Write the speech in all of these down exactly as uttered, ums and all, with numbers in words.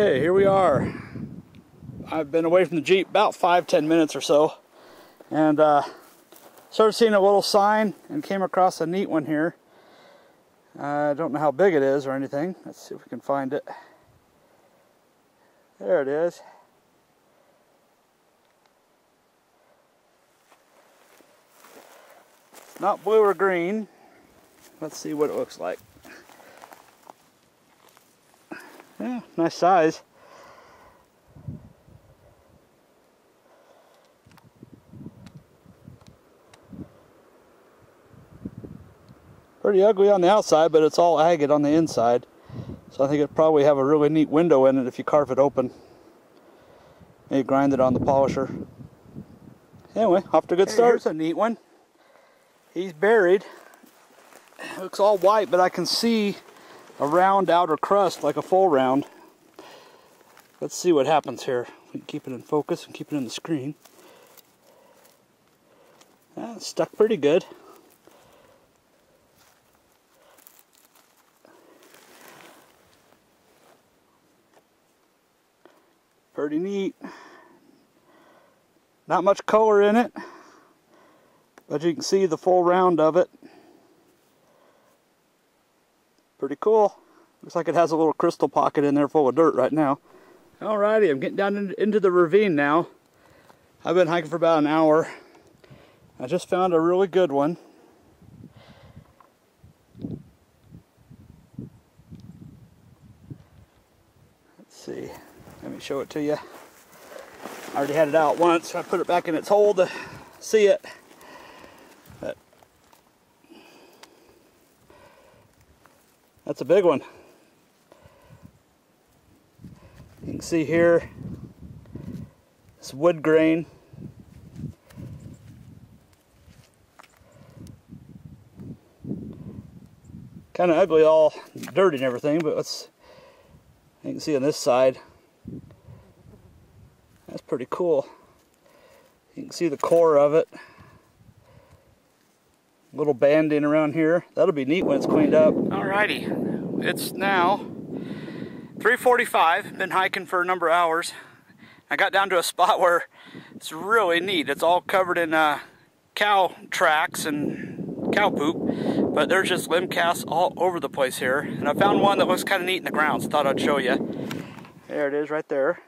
Okay, here we are. I've been away from the Jeep about five, ten minutes or so, and uh, started seeing a little sign and came across a neat one here. I uh, don't know how big it is or anything. Let's see if we can find it. There it is. It's not blue or green. Let's see what it looks like. Yeah, nice size. Pretty ugly on the outside, but it's all agate on the inside. So I think it'd probably have a really neat window in it if you carve it open. Maybe grind it on the polisher. Anyway, off to a good start. Here's a neat one. He's buried. It looks all white, but I can see a round outer crust, like a full round. Let's see what happens here. We can keep it in focus and keep it in the screen. That's stuck pretty good. Pretty neat. Not much color in it, but you can see the full round of it. Pretty cool. Looks like it has a little crystal pocket in there full of dirt right now. Alrighty, I'm getting down in, into the ravine now. I've been hiking for about an hour. I just found a really good one. Let's see. Let me show it to you. I already had it out once. I put it back in its hole to see it. That's a big one. You can see here, it's wood grain. Kind of ugly, all dirty and everything, but let's, you can see on this side, that's pretty cool. You can see the core of it. Little banding around here. That'll be neat when it's cleaned up. Alrighty, it's now three forty-five. Been hiking for a number of hours. I got down to a spot where it's really neat. It's all covered in uh, cow tracks and cow poop, but there's just limb casts all over the place here. And I found one that looks kind of neat in the ground, so I thought I'd show you. There it is right there.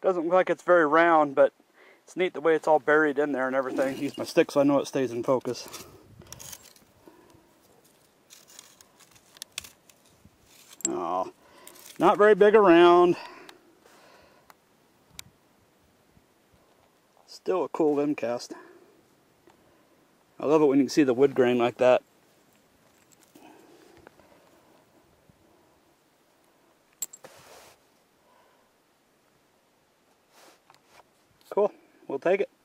Doesn't look like it's very round, but it's neat the way it's all buried in there and everything. Use my stick so I know it stays in focus. Oh, not very big around. Still a cool limb cast. I love it when you can see the wood grain like that. Cool. We'll take it.